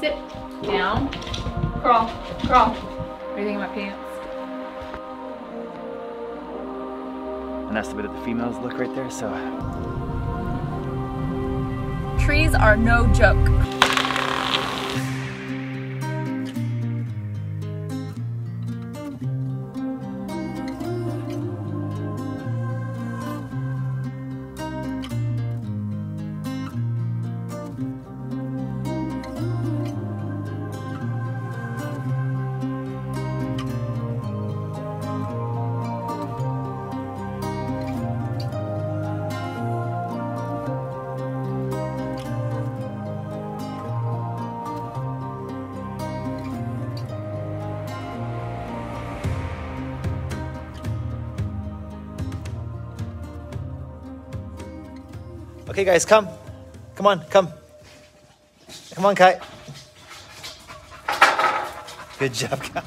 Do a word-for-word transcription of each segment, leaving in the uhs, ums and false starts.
Sit down. Crawl. Crawl. What do you think of my pants? And that's the way that the females look right there, so. Trees are no joke. Okay guys, come. Come on, come. Come on, Kai. Good job, Kai.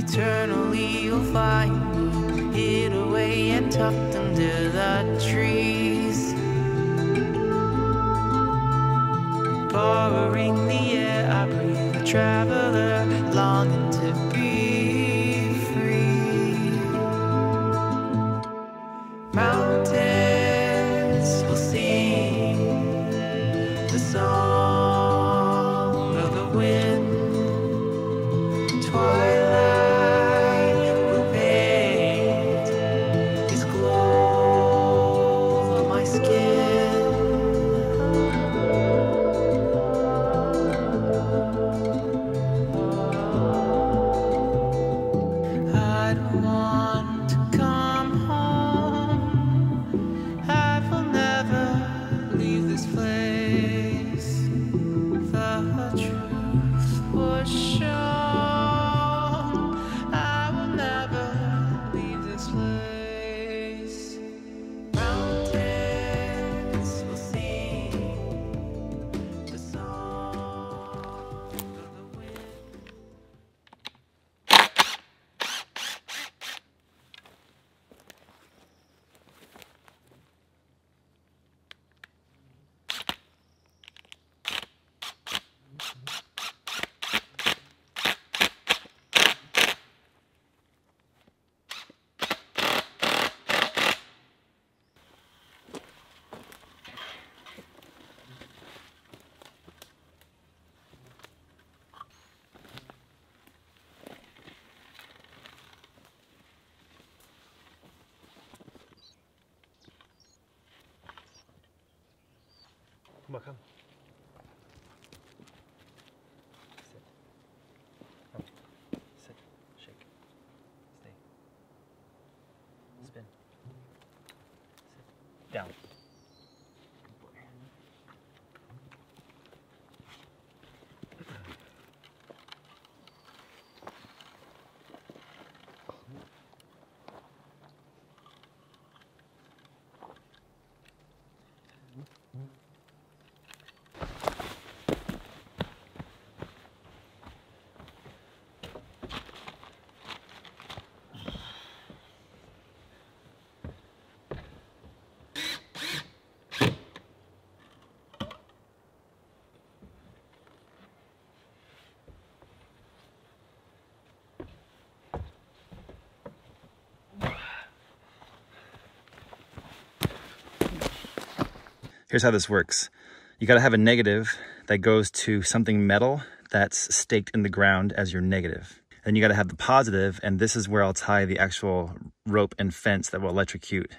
Eternally you'll find me hid away and tucked under the trees, borrowing the air I breathe, a traveler longing to be free. Mountains will sing the song of the wind. Twilight Puma, come. Sit. Come. Sit. Shake. Stay. Spin. Sit. Down. Here's how this works. You gotta have a negative that goes to something metal that's staked in the ground as your negative. Then you gotta have the positive, and this is where I'll tie the actual rope and fence that will electrocute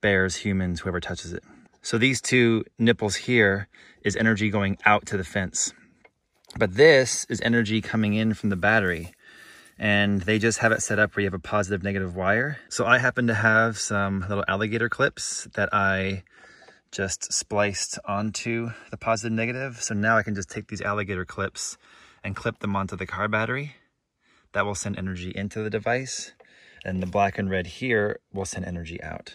bears, humans, whoever touches it. So these two nipples here is energy going out to the fence. But this is energy coming in from the battery. And they just have it set up where you have a positive, negative wire. So I happen to have some little alligator clips that I just spliced onto the positive, negative. So now I can just take these alligator clips and clip them onto the car battery. That will send energy into the device. And the black and red here will send energy out.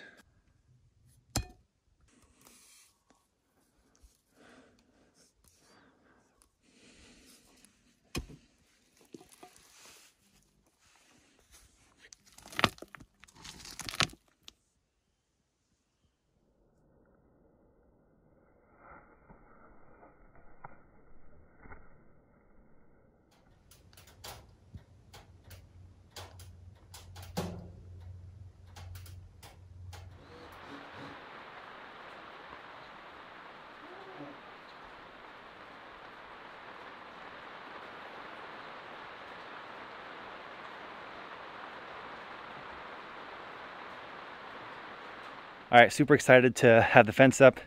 All right, super excited to have the fence up.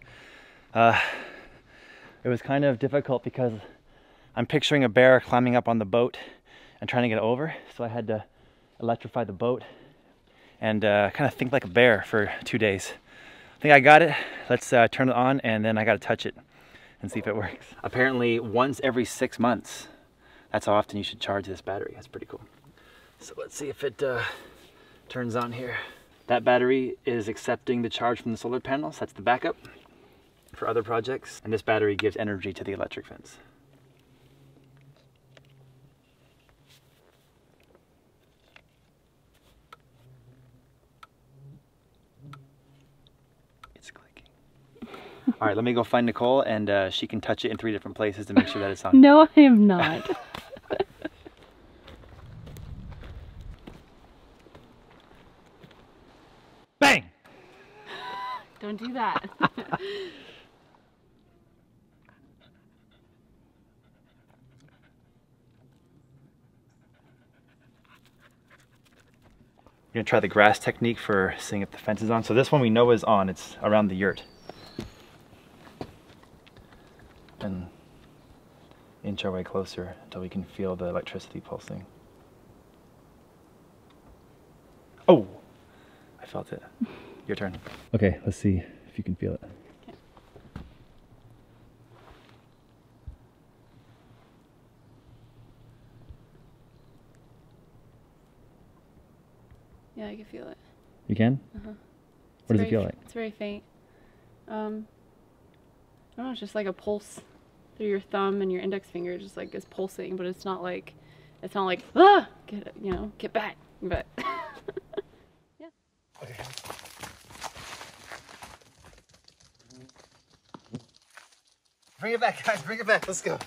Uh, it was kind of difficult because I'm picturing a bear climbing up on the boat and trying to get over. So I had to electrify the boat and uh, kind of think like a bear for two days. I think I got it. Let's uh, turn it on, and then I gotta touch it and see if it works. Apparently once every six months, that's how often you should charge this battery. That's pretty cool. So let's see if it uh, turns on here. That battery is accepting the charge from the solar panels. That's the backup for other projects. And this battery gives energy to the electric fence. It's clicking. All right, let me go find Nicole, and uh, she can touch it in three different places to make sure that it's on. No, I am not. Bang! Don't do that. We're gonna try the grass technique for seeing if the fence is on. So this one we know is on. It's around the yurt. And inch our way closer until we can feel the electricity pulsing. Oh! I felt it. Your turn. Okay, let's see if you can feel it. Okay. Yeah, I can feel it. You can? Uh-huh. What does it feel like? It's very faint. Um, I don't know, it's just like a pulse through your thumb and your index finger, just like is pulsing, but it's not like, it's not like, ah, get, you know, get back, but. Okay. Bring it back, guys, bring it back, let's go.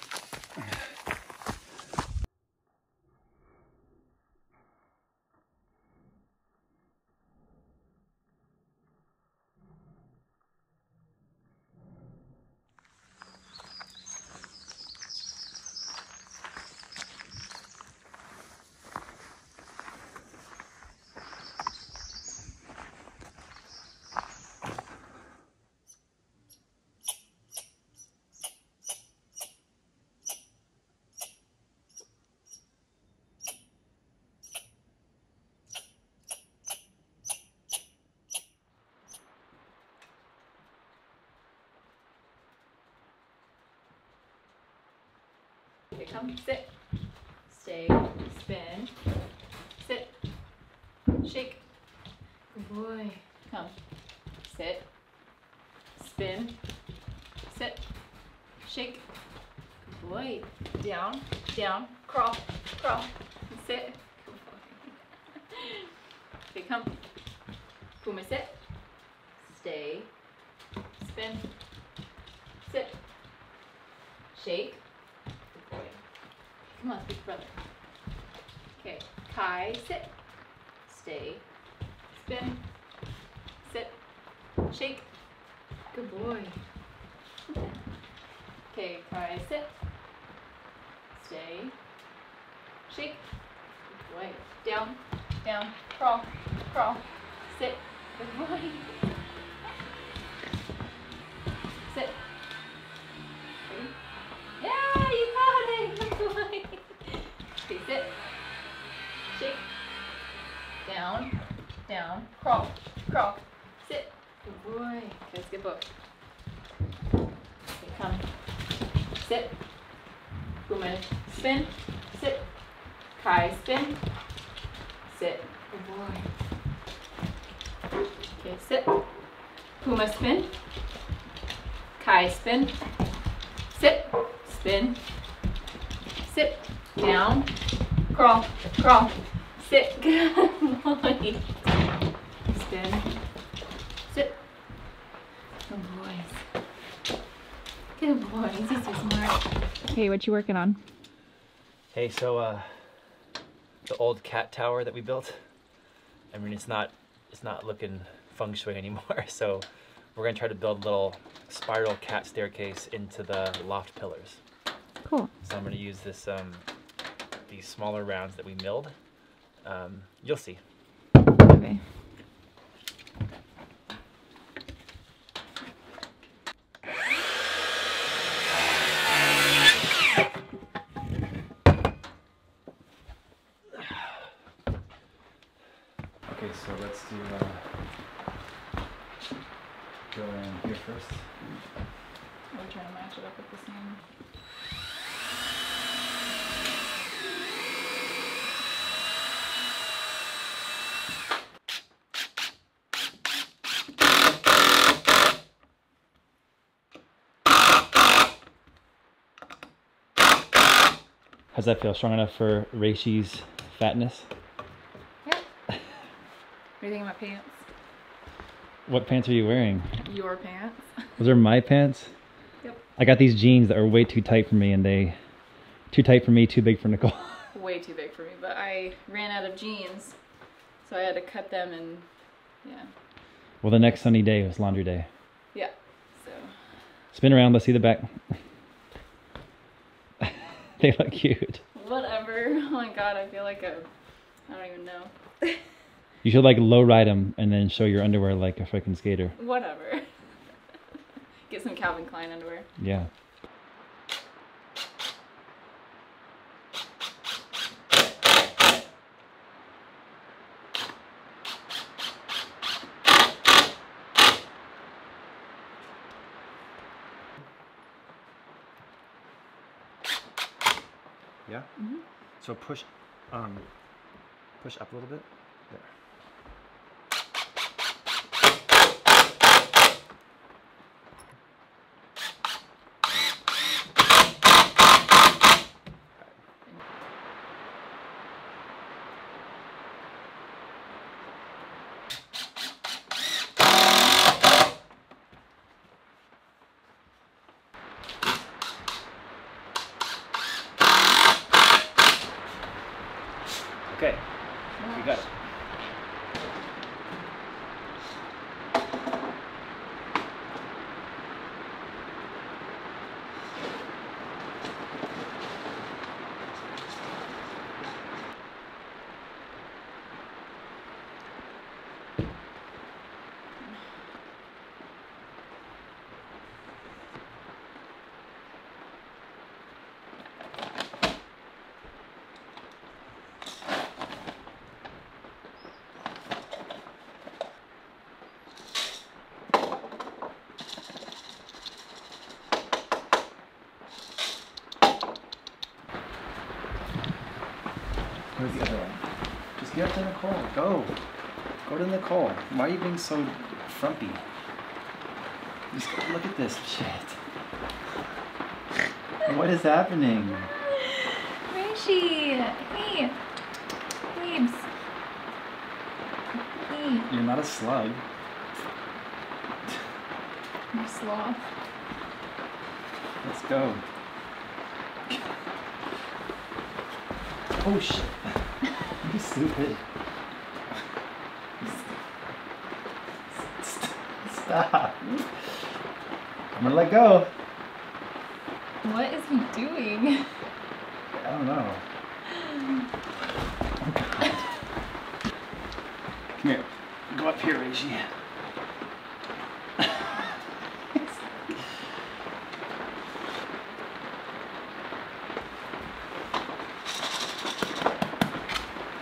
Come sit, stay, spin, sit, shake, good boy, come, sit, spin, sit, shake, good boy, down, down, crawl, crawl, sit, good boy, okay, come, Puma, sit, stay, spin, sit, shake. Come on, big brother. Okay, Kai, sit, stay, spin, sit, shake. Good boy. Okay, Kai, sit, stay, shake. Good boy. Down, down, crawl, crawl, sit. Good boy. down, down, crawl, crawl, sit. Good boy. That's a good boy. Okay, come. Sit. Puma, spin. Sit. Kai, spin. Sit. Good boy. Okay, sit. Puma, spin. Kai, spin. Sit. Spin. Sit. Down. Crawl. Crawl. Sit. Good boy. Spin. Sit. Good boys. Good boys. He's so smart. Hey, what you working on? Hey, so uh, the old cat tower that we built. I mean, it's not, it's not looking feng shui anymore. So we're gonna try to build a little spiral cat staircase into the loft pillars. Cool. So I'm gonna use this um, these smaller rounds that we milled. Um, you'll see. Okay. Okay, so let's do, uh, go in here first. We're trying to match it up with the same. How's that feel? Strong enough for Reishi's fatness? What do you think about pants? What pants are you wearing? Your pants. Those are my pants? Yep. I got these jeans that are way too tight for me, and they... Too tight for me, too big for Nicole. Way too big for me, but I ran out of jeans, so I had to cut them and... Yeah. Well, the next sunny day was laundry day. Yeah, so... Spin around, let's see the back. They look cute. Whatever. Oh my god, I feel like a... I don't even know. You should like low ride them and then show your underwear like a freaking skater. Whatever. Get some Calvin Klein underwear. Yeah. Yeah? Mm-hmm. So push, um, push up a little bit. There. Okay, we got it. Where's the other one? Just get up to Nicole. Go. Go to Nicole. Why are you being so frumpy? Just look at this shit. What is happening? Where is she? Hey. Babes. Hey. You're not a slug. You're a sloth. Let's go. Oh shit. You stupid. Stop. I'm gonna let go. What is he doing? I don't know. Oh god. Come here. Go up here, Reishi.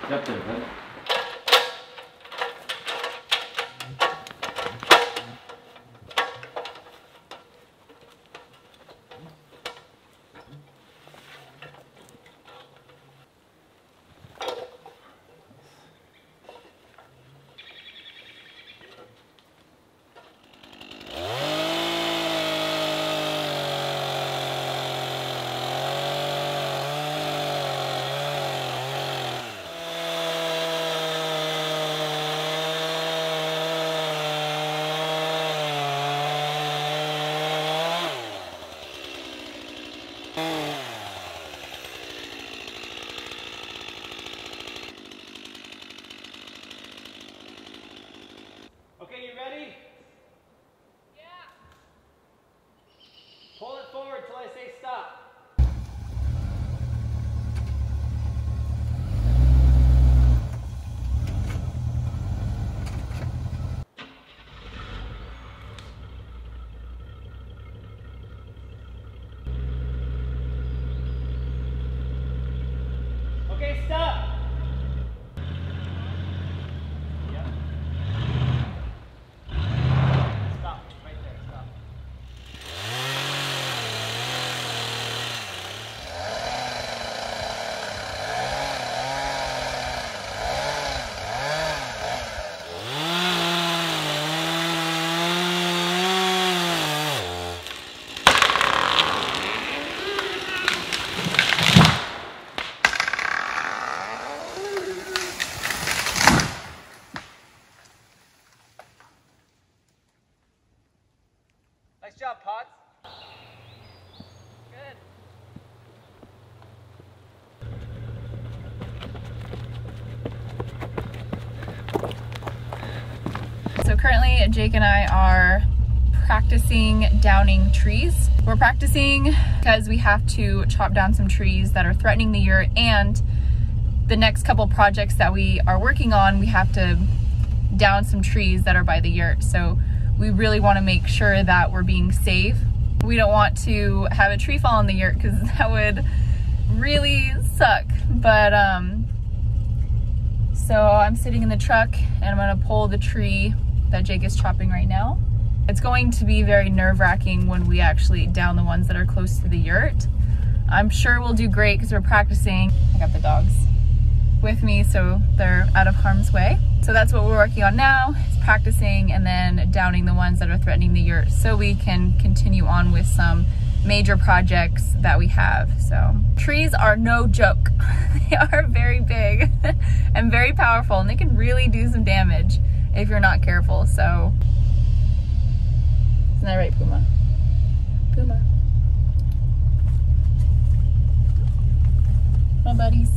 Up there, right? ready? Yeah. Pull it forward till I say stop. Currently, Jake and I are practicing downing trees. We're practicing because we have to chop down some trees that are threatening the year, and the next couple projects that we are working on, we have to down some trees that are by the yurt. So we really want to make sure that we're being safe. We don't want to have a tree fall on the yurt because that would really suck. But um, so I'm sitting in the truck and I'm gonna pull the tree that Jake is chopping right now. It's going to be very nerve-wracking when we actually down the ones that are close to the yurt. I'm sure we'll do great because we're practicing. I got the dogs with me so they're out of harm's way. So that's what we're working on now, is practicing and then downing the ones that are threatening the yurt so we can continue on with some major projects that we have. So trees are no joke. They are very big and very powerful, and they can really do some damage if you're not careful, so. Isn't that right, Puma? Puma. My buddies.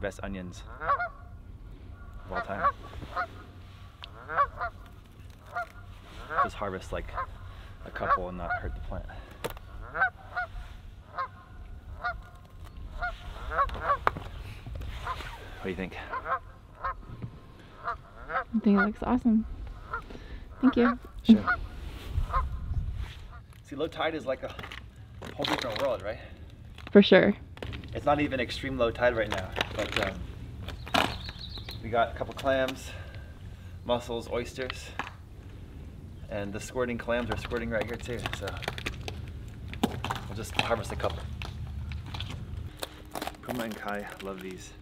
Best onions of all time. Just harvest like a couple and not hurt the plant. What do you think? I think it looks awesome. Thank you. Sure. See, low tide is like a whole different world, right? For sure. It's not even extreme low tide right now, but um, we got a couple clams, mussels, oysters, And the squirting clams are squirting right here too, so we'll just harvest a couple. Puma and Kai love these.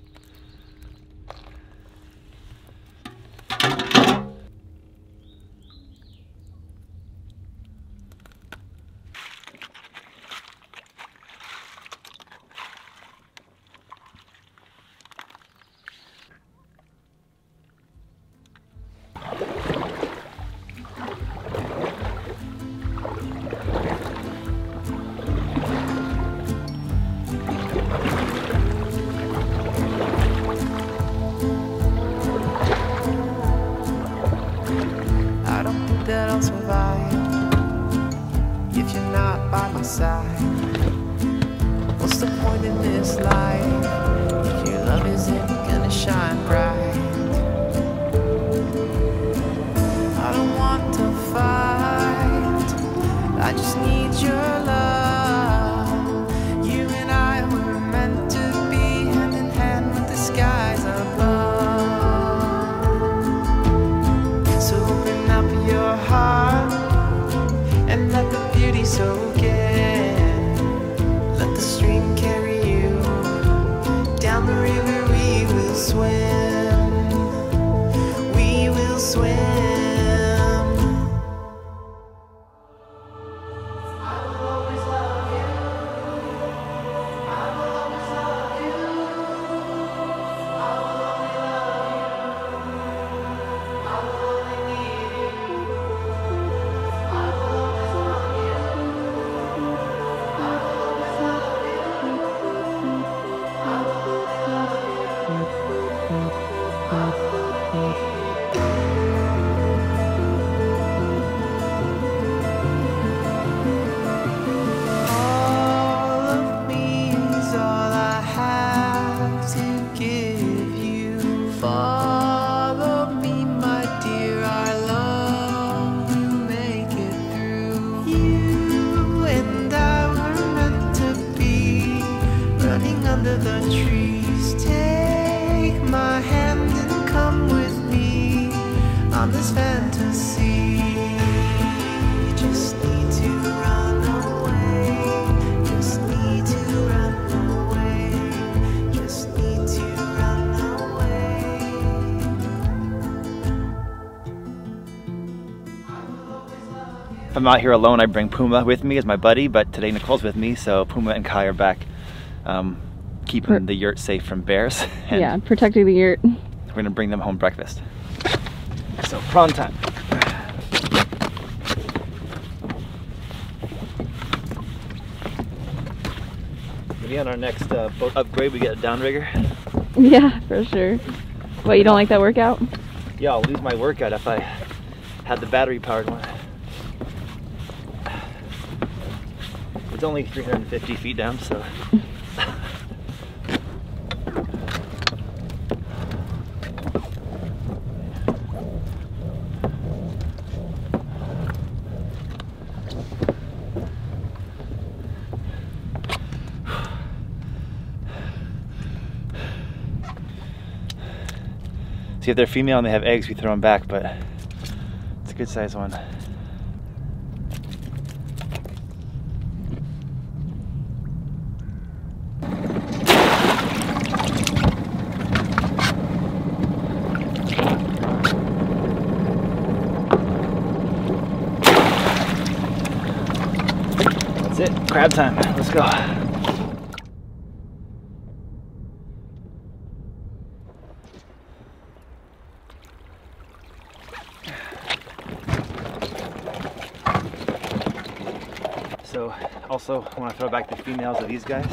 If I'm out here alone, I bring Puma with me as my buddy, but today Nicole's with me, so Puma and Kai are back um, keeping per the yurt safe from bears. And yeah, protecting the yurt. We're gonna bring them home breakfast. So, prawn time. Maybe on our next uh, boat upgrade, we get a downrigger. Yeah, for sure. What, you don't like that workout? Yeah, I'll lose my workout if I had the battery-powered one. It's only three hundred fifty feet down, so. See, if they're female and they have eggs, we throw them back, but it's a good sized one. That's it, crab time, let's go. So, also want to throw back the females of these guys.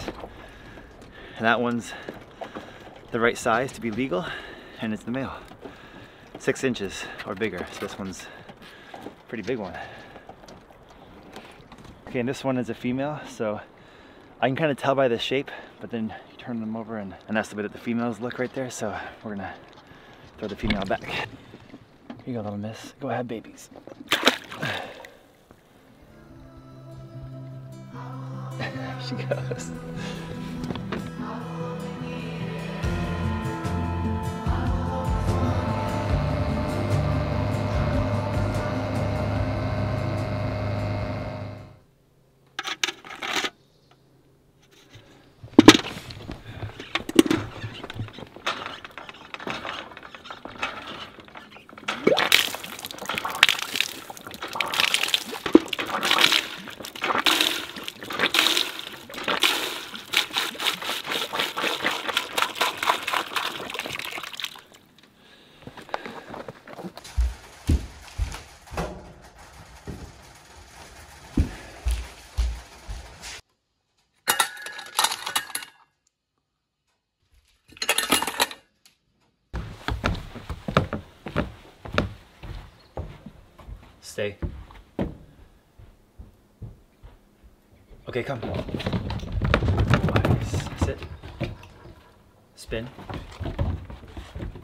And that one's the right size to be legal, and it's the male. Six inches or bigger, so this one's a pretty big one. Okay, and this one is a female, so I can kind of tell by the shape, but then you turn them over and, and that's the way that the females look right there, so we're gonna throw the female back. Here you go, little miss. Go have babies. There she goes. stay. Okay, come. Sit. Spin.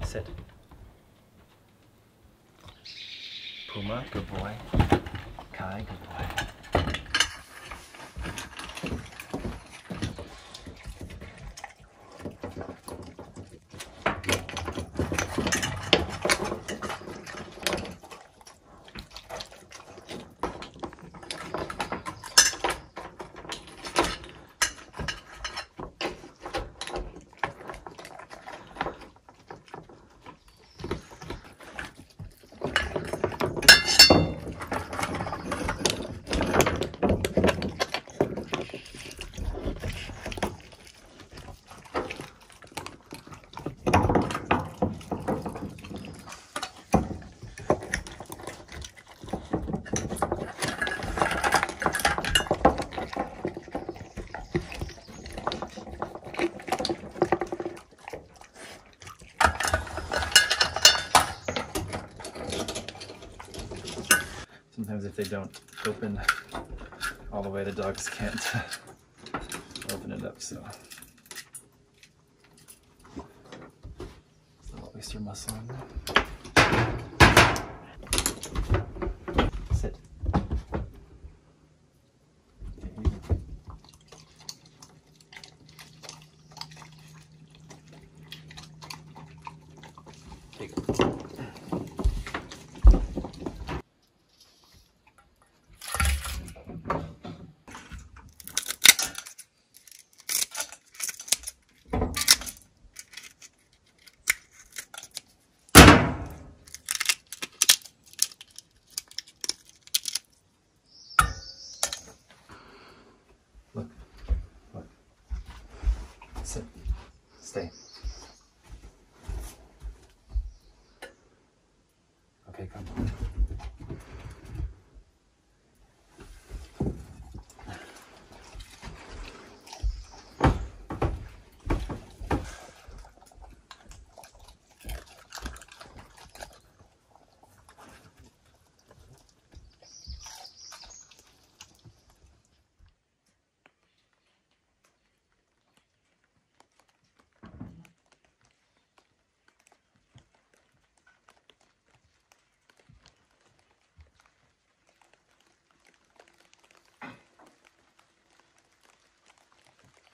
Sit. Puma, good boy. Kai, good boy. Sometimes if they don't open all the way, the dogs can't open it up, so it's not waste your muscle on there. Sit. There you go. Look, look, sit, stay.